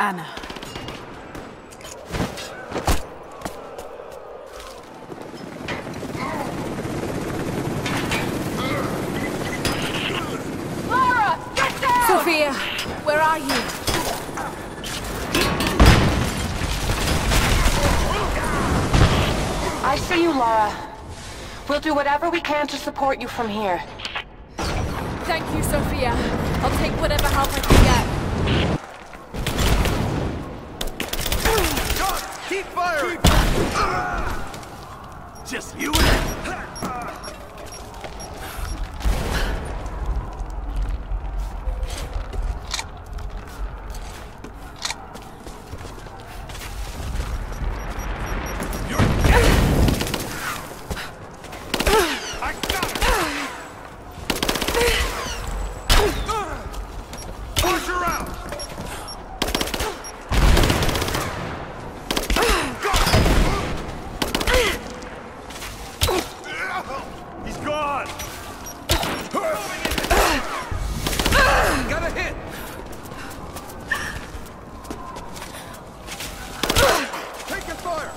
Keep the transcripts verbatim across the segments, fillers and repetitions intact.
Anna. Lara, get down! Sophia, where are you? I see you, Lara. We'll do whatever we can to support you from here. Thank you, Sophia. I'll take whatever help I can get. God, keep firing! Keep... Ah! Just you and me! Take it forward!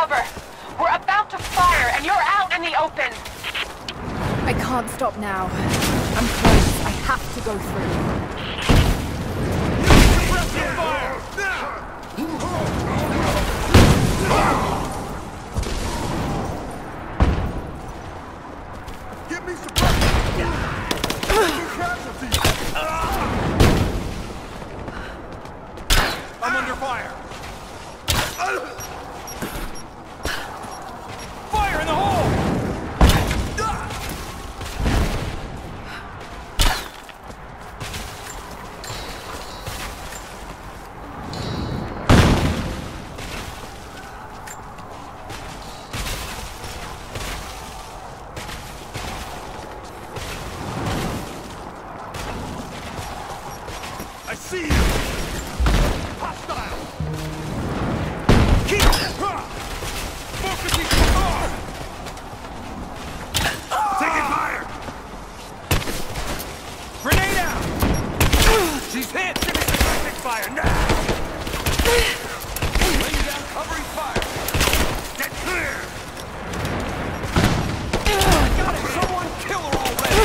cover. We're about to fire, and you're out in the open. I can't stop now. I'm close. I have to go through. Give me some casualties. I'm under fire. Fire in the hole! I see you! Hostile! Keep focusing the car! Taking fire! Grenade out! She's hit! Give me some tactic fire now! Laying down covering fire! Get clear! I got it! Someone kill her already!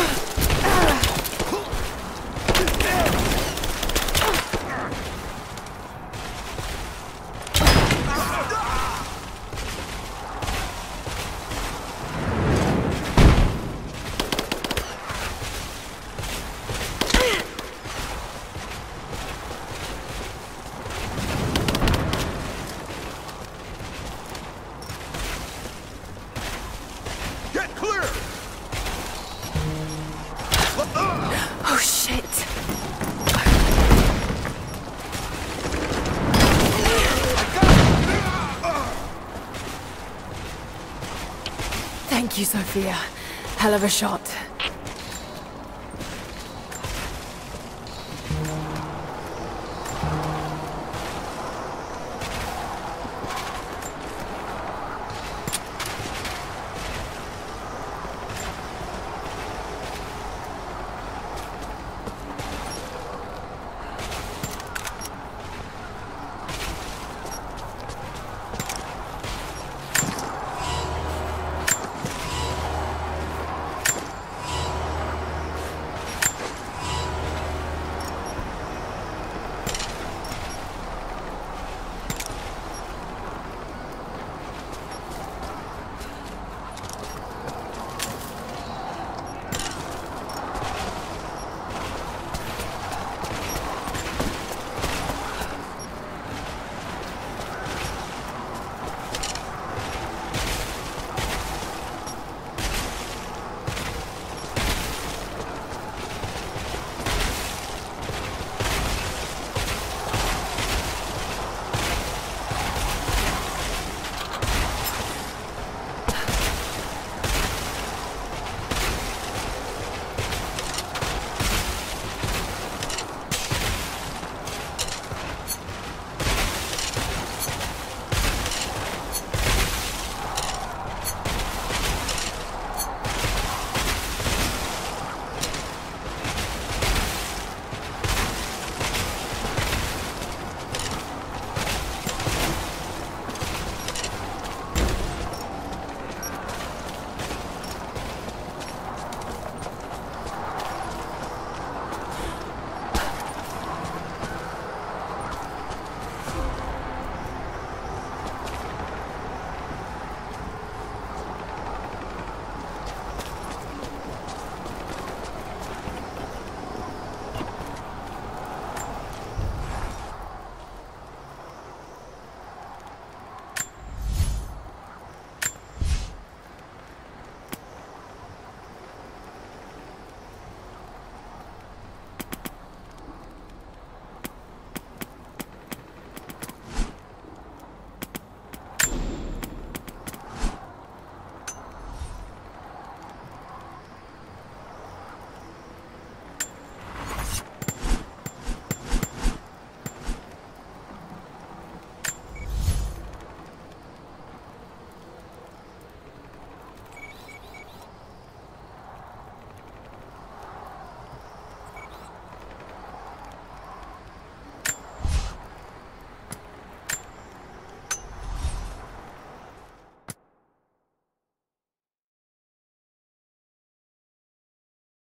Thank you, Sophia. Hell of a shot.